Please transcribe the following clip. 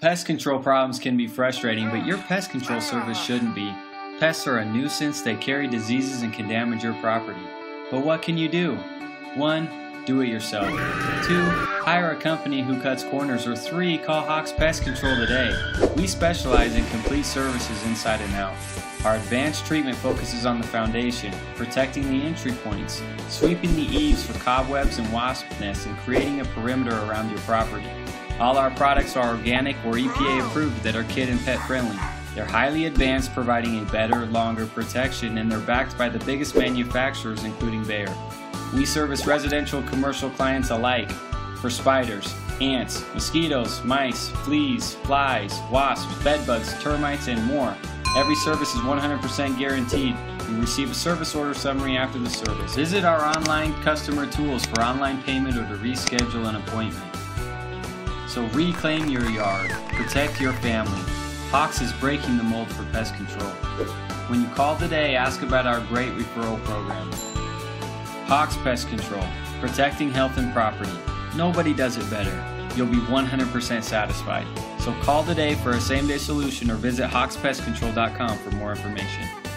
Pest control problems can be frustrating, but your pest control service shouldn't be. Pests are a nuisance. They carry diseases and can damage your property. But what can you do? 1. Do it yourself. 2. Hire a company who cuts corners. Or 3. Call Hawx Pest Control today. We specialize in complete services inside and out. Our advanced treatment focuses on the foundation, protecting the entry points, sweeping the eaves for cobwebs and wasp nests, and creating a perimeter around your property. All our products are organic or EPA approved that are kid and pet friendly. They're highly advanced, providing a better, longer protection, and they're backed by the biggest manufacturers, including Bayer. We service residential and commercial clients alike for spiders, ants, mosquitoes, mice, fleas, flies, wasps, bedbugs, termites, and more. Every service is 100% guaranteed. You receive a service order summary after the service. Visit our online customer tools for online payment or to reschedule an appointment. So reclaim your yard, protect your family. Hawx is breaking the mold for pest control. When you call today, ask about our great referral program. Hawx Pest Control, protecting health and property. Nobody does it better. You'll be 100% satisfied. So call today for a same-day solution or visit HawxPestControl.com for more information.